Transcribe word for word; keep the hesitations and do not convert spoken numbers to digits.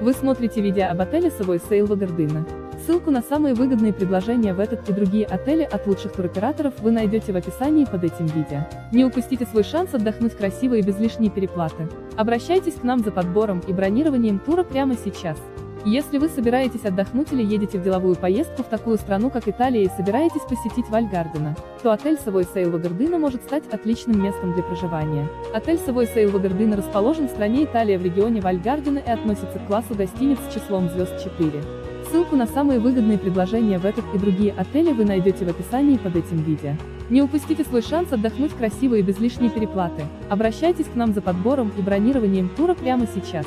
Вы смотрите видео об отеле Savoy Selva Gardena. Ссылку на самые выгодные предложения в этот и другие отели от лучших туроператоров вы найдете в описании под этим видео. Не упустите свой шанс отдохнуть красиво и без лишней переплаты. Обращайтесь к нам за подбором и бронированием тура прямо сейчас. Если вы собираетесь отдохнуть или едете в деловую поездку в такую страну, как Италия, и собираетесь посетить Valles Gardena, то отель Savoy Selva Gardena может стать отличным местом для проживания. Отель Savoy Selva Gardena расположен в стране Италия в регионе Valles Gardena и относится к классу гостиниц с числом звезд четыре. Ссылку на самые выгодные предложения в этот и другие отели вы найдете в описании под этим видео. Не упустите свой шанс отдохнуть красиво и без лишней переплаты. Обращайтесь к нам за подбором и бронированием тура прямо сейчас.